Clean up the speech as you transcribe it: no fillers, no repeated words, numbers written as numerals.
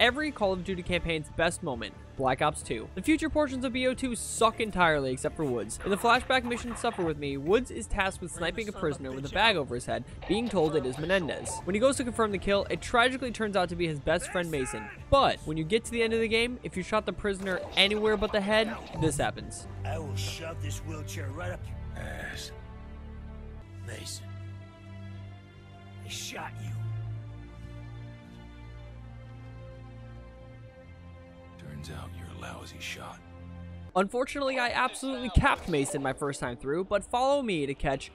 every Call of Duty campaign's best moment, Black Ops 2. The future portions of BO2 suck entirely except for Woods. In the flashback mission Suffer With Me, Woods is tasked with sniping a prisoner with a bag over his head, being told it is Menendez. When he goes to confirm the kill, it tragically turns out to be his best friend Mason. But when you get to the end of the game, if you shot the prisoner anywhere but the head, this happens. I will shove this wheelchair right up your ass. Mason, I shot you. Turns out you're a lousy shot. Unfortunately, I absolutely capped Mason my first time through, but follow me to catch